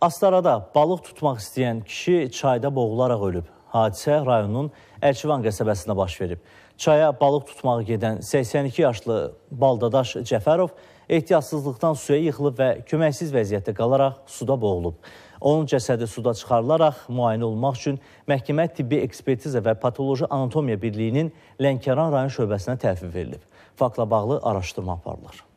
Astarada balıq tutmaq istəyən kişi çayda boğularaq ölüb. Hadisə rayonun Elçivan qəsəbəsində baş verib. Çaya balıq tutmağa gedən 82 yaşlı baldadaş Cefarov ehtiyatsızlıqdan suya yıxılıb və köməksiz vəziyyətdə qalaraq suda boğulub. Onun cəsədi suda çıxarılaraq müayinə olmaq üçün Mekumet Tibbi Ekspertiz və Patoloji Anatomiya Birliyinin Lankaran rayon şöbəsinə təhvil verilib. Faktla bağlı araşdırma aparılır.